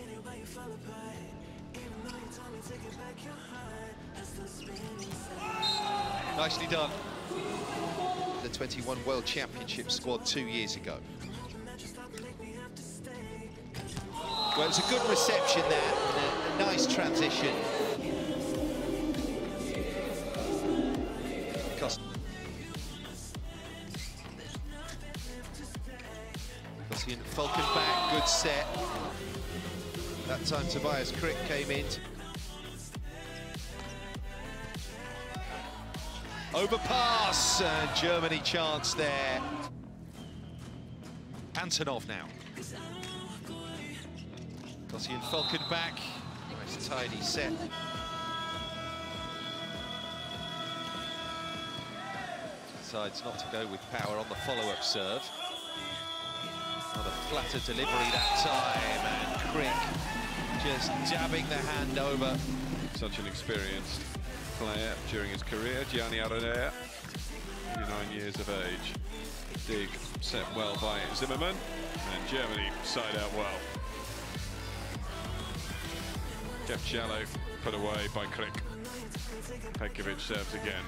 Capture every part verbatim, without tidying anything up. continue, but you fell apart. Even though you told me to get back your heart, I still spin inside. Nicely done. The twenty-one World Championship squad two years ago. Well, it was a good reception there, and a nice transition. Kossian, Falcon back, good set. That time Tobias Krick came in. Overpass, and Germany chance there. Antonov now. Kossian, Falcon back, nice tidy set. Decides not to go with power on the follow-up serve. Another flatter delivery that time, and Krick just jabbing the hand over. Such an experienced player during his career, Gianni Aranea, twenty-nine years of age. Dig set well by Zimmermann, and Germany side out well. Kept shallow, put away by Krick. Petkovic serves again.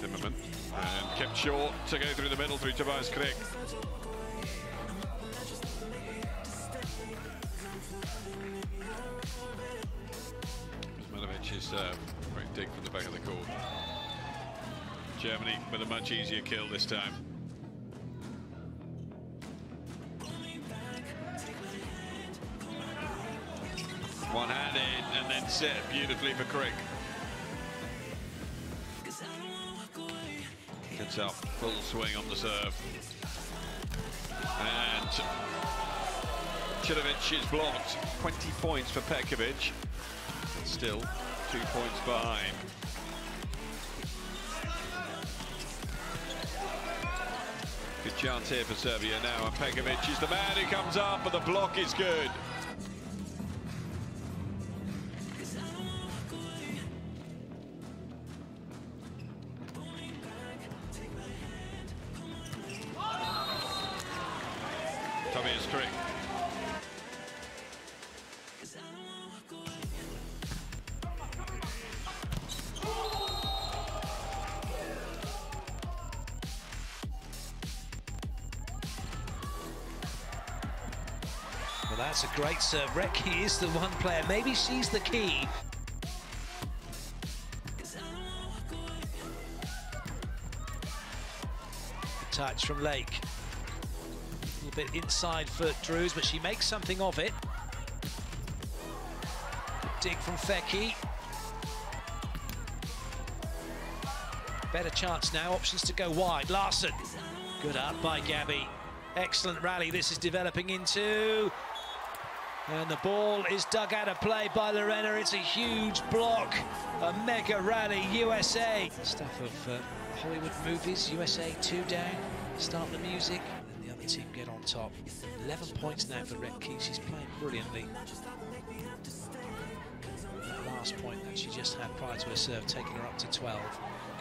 Zimmermann, and kept short to go through the middle through Tobias Krick. Manovich's serve, great dig from the back of the court. Germany with a much easier kill this time. One-handed, and then set beautifully for Krick. Gets up, full swing on the serve. And Chilovic is blocked. twenty points for Petkovic. Still two points behind. Good chance here for Serbia now, and Petkovic is the man who comes up, but the block is good. Tobias Krick. Well, that's a great serve. Rettke is the one player. Maybe she's the key. Touch from Legg. A bit inside for Drews, but she makes something of it. Dig from Fecki. Better chance now, options to go wide. Larson, good up by Gabby. Excellent rally this is developing into. And the ball is dug out of play by Lorena. It's a huge block, a mega rally, U S A. Stuff of uh, Hollywood movies, U S A two down, start the music. Team get on top. eleven points now for Rettke. She's playing brilliantly. That last point that she just had prior to her serve, taking her up to twelve.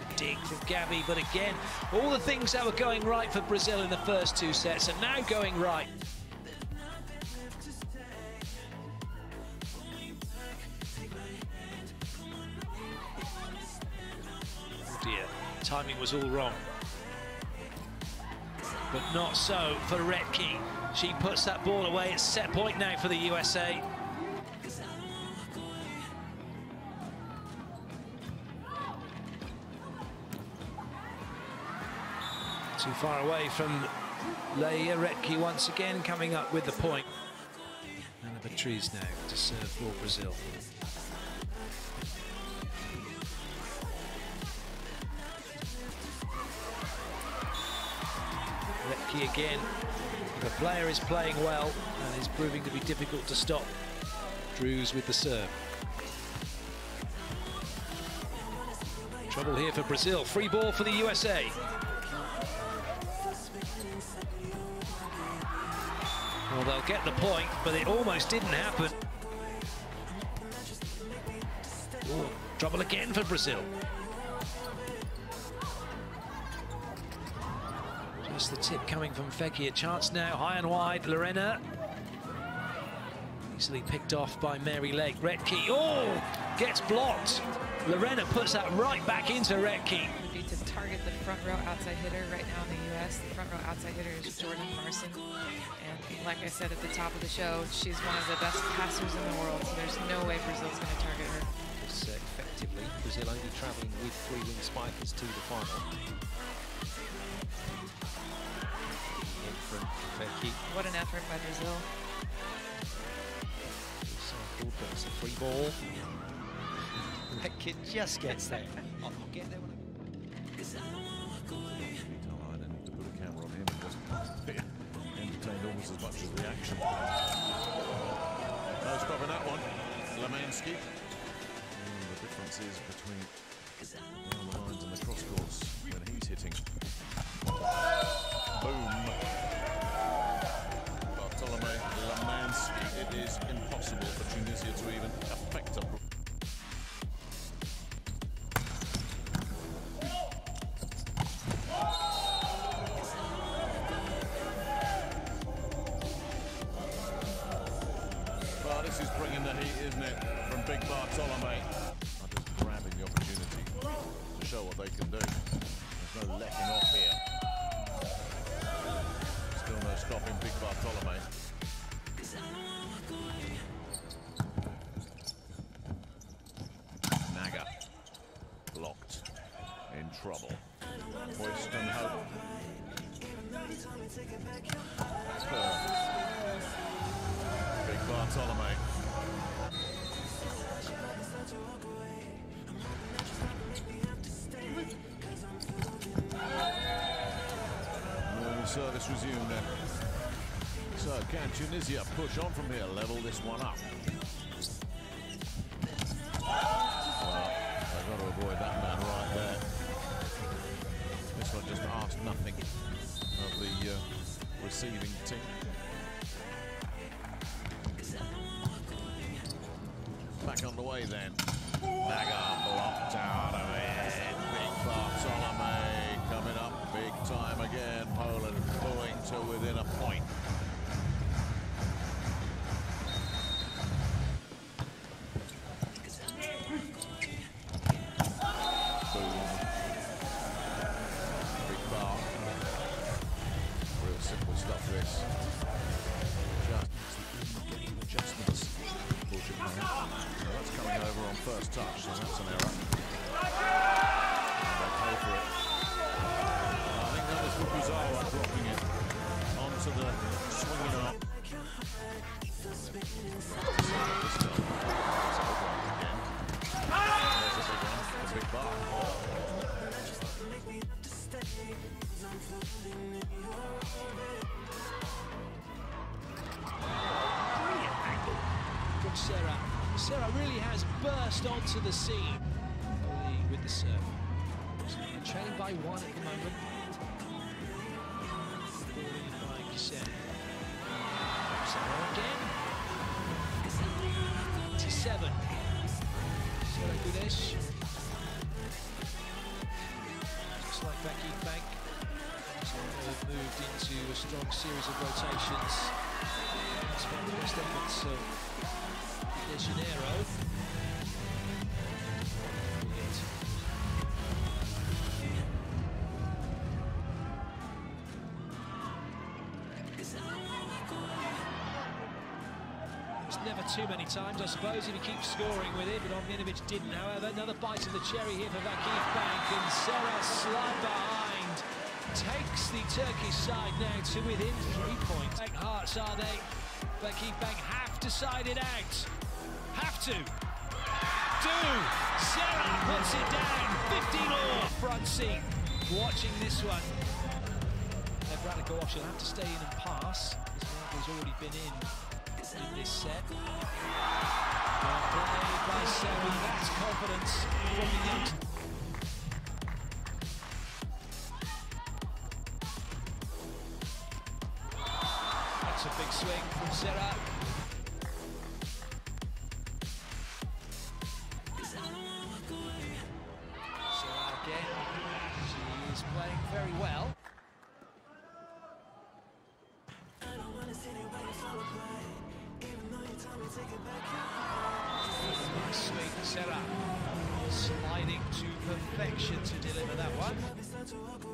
Good dig from Gabby, but again, all the things that were going right for Brazil in the first two sets are now going right. Oh dear, timing was all wrong. But not so for Rettke. She puts that ball away. It's set point now for the U S A. Too far away from Leia Rettke once again, coming up with the point. And the Drews now to serve for Brazil. Rettke again. The player is playing well and is proving to be difficult to stop. Drews with the serve. Trouble here for Brazil. Free ball for the U S A. Well, they'll get the point, but it almost didn't happen. Ooh, trouble again for Brazil. The tip coming from Fecki, a chance now, high and wide, Lorena. Easily picked off by Mary Legg. Rettke, oh, gets blocked. Lorena puts that right back into Rettke. To target the front row outside hitter right now in the U S The front row outside hitter is Jordan Larson. And like I said at the top of the show, she's one of the best passers in the world, so there's no way Brazil's going to target her. Just, uh, effectively, Brazil only traveling with three wing spikers to the final. In from Fecki. What an effort by Brazil. But it's a free ball. That kid just gets there. I'll get there when I... I didn't have to put a camera on him. It wasn't entertained almost as much as the action. No stop in that one. Lemański. And the difference is between down the lines and the cross course when he's hitting. Boom. It is impossible for Tunisia to even affect them. Well, this is bringing the heat, isn't it, from big Bartolomé? I'm just grabbing the opportunity to show what they can do. There's no letting off here. Still no stopping big Bartolomé. Nagar blocked, in trouble. Hoist and hope. Big Bartolomé. Normal service resumed then. So can Tunisia push on from here, level this one up? Well, I've got to avoid that man right there. This one just asked nothing of the uh, receiving team. Back on the way then. Nagar blocked out of it. Big Bartolomé coming up big time again. Poland going to within a point. First touch, so that's an error. And they pay for it. And I think that was Fukuzawa dropping it onto the swinging arm. There's a big one, a big bar. Brilliant angle from Zehra. Zehra really has burst onto the scene. Ole with the serve. They're trailing by one at the moment. By Kossian. Zehra again. eighty-seven. Zehra Güneş. Just like Becky Bank. Solomay have moved into a strong series of rotations. That's one of the best efforts of De Janeiro. It's never too many times, I suppose, if he keeps scoring with it, but Omninovich didn't. However, another bite of the cherry here for Vakif Bank, and Zehra slide behind. Takes the Turkish side now to within three points. Big hearts, are they? Vakif Bank have to side it out. Have to. Do. Zehra puts it down. fifteen all. Front seat. Watching this one. Never go off. She'll have to stay in and pass. This one has already been in in this set. Well played by Zehra. That's confidence from the youngster. That's a big swing from Zehra. Playing very well. I don't want to see anybody fall away, even though Nicely set up, sliding to perfection to deliver that one.